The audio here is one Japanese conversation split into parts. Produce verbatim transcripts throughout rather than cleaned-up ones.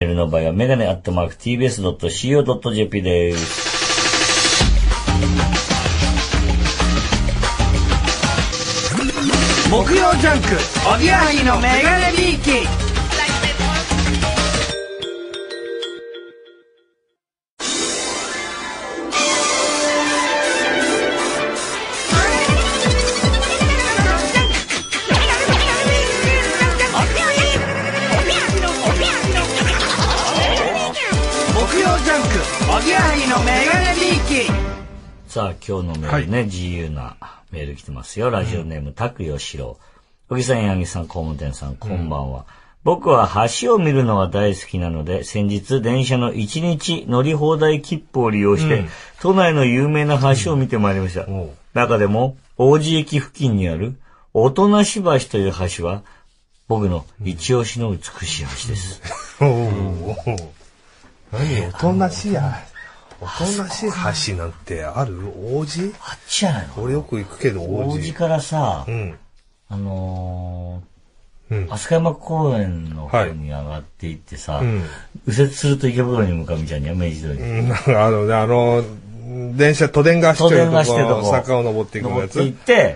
メールの場合はメガネアットマーク ティービーエスドットシーオードットジェーピー です。木曜ジャンクおぎやはぎのメガネビーキ。さあ今日のメールね、はい、自由なメール来てますよ。ラジオネーム、拓よしろう。小木さん、八木さん、工務店さん、こんばんは。うん、僕は橋を見るのが大好きなので、先日電車のいちにち乗り放題切符を利用して、うん、都内の有名な橋を見てまいりました。うん、中でも、王子駅付近にある、大人橋という橋は、僕の一押しの美しい橋です。うんうん、おーおー何大人橋や。おとなしい橋なんてある？王子？あっちじゃないの？俺よく行くけど王子。王子からさ、うん、あのー、うん、飛鳥山公園の方に上がっていってさ、はい、うん、右折すると池袋に向かうみたいに、明治通り。うん、あのね、あのー、電車、都電が走ってるとこ、坂を登っていくやつ。登っていって、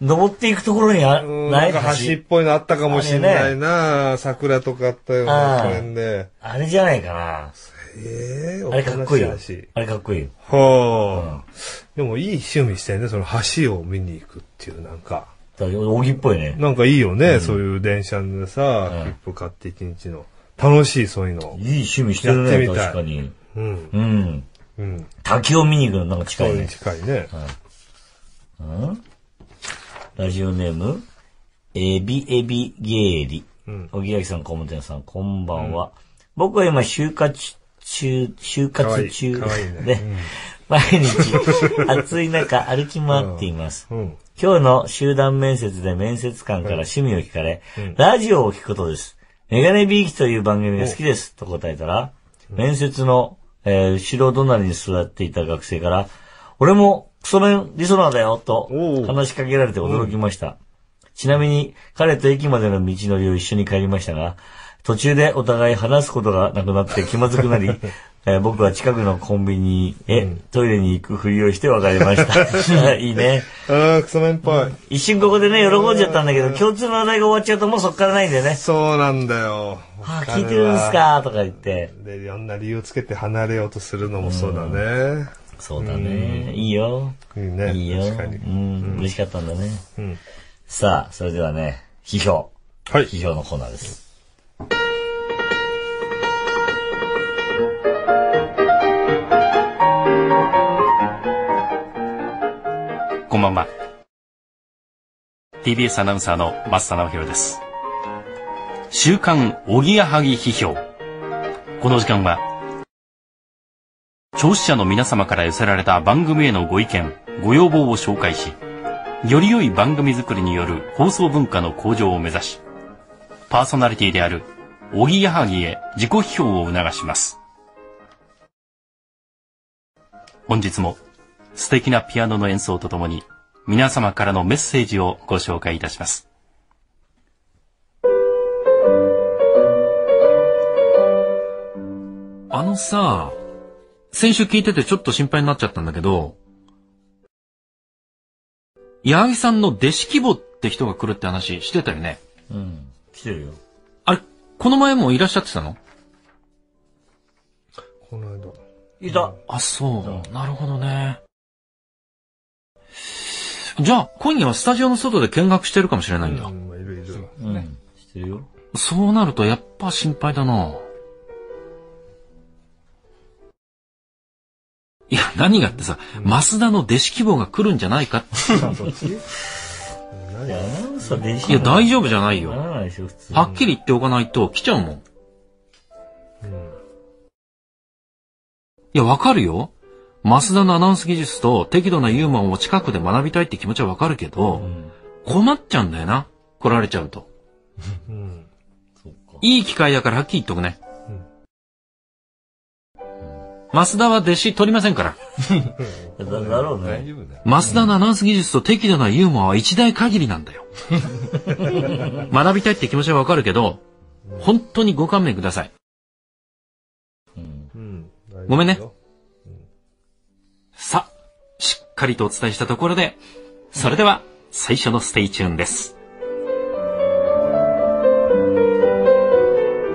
うん。登っていくところにあ、ないか橋っぽいのあったかもしれないな、ね、桜とかあったような公園で。あれじゃないかな。ええー、あれかっこいいよ。あれかっこいいよ。はあ、うん。でもいい趣味してね、その橋を見に行くっていうなんか。だから大木っぽいね。なんかいいよね、うん、そういう電車のさ、切符買って一日の。楽しい、そういうの。いい趣味してるね、確かに。うん。うん。うん。滝を見に行くのなんか近いね。近いね。うん、うん、ラジオネーム、エビエビゲーリ。うん。小木さん、小本さん、こんばんは。うん、僕は今、就活中、就活中で、毎日暑い中歩き回っています。うんうん、今日の集団面接で面接官から趣味を聞かれ、うん、ラジオを聞くことです。メガネビーキという番組が好きですと答えたら、面接の、えー、後ろ隣に座っていた学生から、俺もクソメンリソナーだよと話しかけられて驚きました。ちなみに彼と駅までの道のりを一緒に帰りましたが、途中でお互い話すことがなくなって気まずくなり、えー、僕は近くのコンビニへ、うん、トイレに行くふりをして別れました。いいね。ああ、クソメンっぽい。一瞬ここでね、喜んじゃったんだけど、共通の話題が終わっちゃうともうそっからないんだよね。そうなんだよ。ああ、聞いてるんすかとか言って。で、いろんな理由つけて離れようとするのもそうだね。うん、そうだね、うん。いいよ。いいね。いいよ。確かに。うん。うん、嬉しかったんだね。うん。さあ、それではね、批評。はい。批評のコーナーです。こんばんは。 ティービーエス アナウンサーの松田直弘です。週刊おぎやはぎ批評。この時間は聴取者の皆様から寄せられた番組へのご意見ご要望を紹介し、より良い番組作りによる放送文化の向上を目指し、パーソナリティであるおぎやはぎへ自己批評を促します。本日も素敵なピアノの演奏とともに、皆様からのメッセージをご紹介いたします。あのさ、先週聞いててちょっと心配になっちゃったんだけど、矢作さんの弟子規模って人が来るって話してたよね。うん、来てるよ。あれ、この前もいらっしゃってたの？この間。いた。あ、そう。なるほどね。じゃあ、今夜はスタジオの外で見学してるかもしれないんだ。うん、いるいる。うん、してるよ。そうなるとやっぱ心配だな。いや、何がってさ、うん、増田の弟子希望が来るんじゃないかって。そっち？いや、そ弟子。いや、大丈夫じゃないよ。ならないでしょ、普通。はっきり言っておかないと来ちゃうもん。うん。いや、わかるよ。増田のアナウンス技術と適度なユーモアを近くで学びたいって気持ちはわかるけど、うん、困っちゃうんだよな。来られちゃうと。うん、そうか。いい機会だからはっきり言っとくね。うん、増田は弟子取りませんから。だ, だろうね。増田のアナウンス技術と適度なユーモアは一台限りなんだよ。学びたいって気持ちはわかるけど、本当にご勘弁ください。ごめんね。さあ、しっかりとお伝えしたところで、それでは最初のステイチューンです。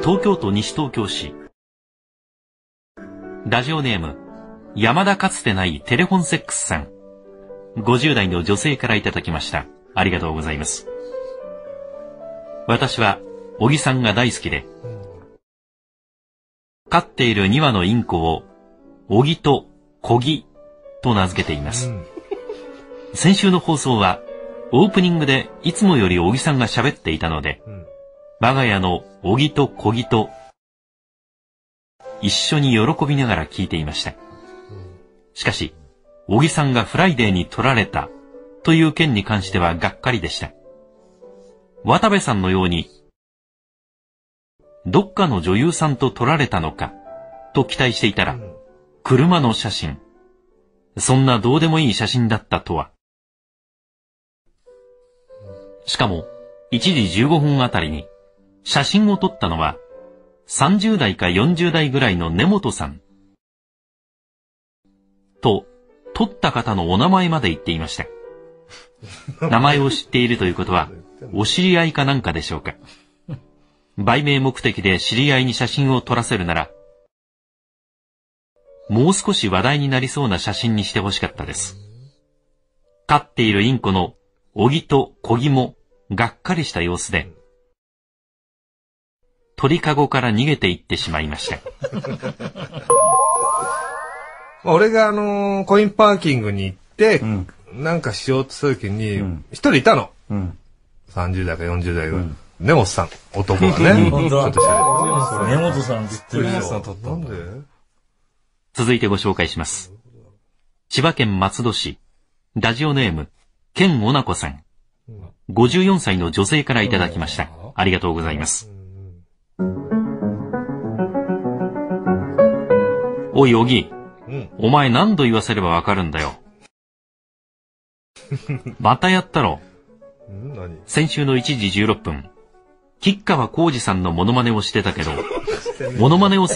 東京都西東京市。ラジオネーム、山田かつてないテレフォンセックスさん。ごじゅう代の女性からいただきました。ありがとうございます。私は、小木さんが大好きで、飼っているにわのインコを、小木と小木と名付けています。うん、先週の放送は、オープニングでいつもより小木さんが喋っていたので、うん、我が家の小木と小木と、一緒に喜びながら聞いていました。しかし、小木さんがフライデーに取られたという件に関してはがっかりでした。渡部さんのように、どっかの女優さんと撮られたのか、と期待していたら、車の写真。そんなどうでもいい写真だったとは。しかも、いちじじゅうごふんあたりに、写真を撮ったのは、さんじゅう代かよんじゅう代ぐらいの根本さん。と、撮った方のお名前まで言っていました。名前を知っているということは、お知り合いかなんかでしょうか。売名目的で知り合いに写真を撮らせるなら、もう少し話題になりそうな写真にしてほしかったです。飼っているインコの小木と小木もがっかりした様子で、鳥かごから逃げていってしまいました。俺があのー、コインパーキングに行って、うん、なんかしようとするときに、うん、一人いたの。うん、さんじゅう代かよんじゅう代ぐらい。根本さん、男がね。本当だ。根本さんずっといるよ。なんで？続いてご紹介します。千葉県松戸市、ラジオネーム、健おなこさん。ごじゅうよんさいの女性からいただきました。ありがとうございます。おい、おぎ。お前何度言わせればわかるんだよ。またやったろ。先週のいちじじゅうろっぷん、吉川晃司さんのモノマネをしてたけど、モノマネをする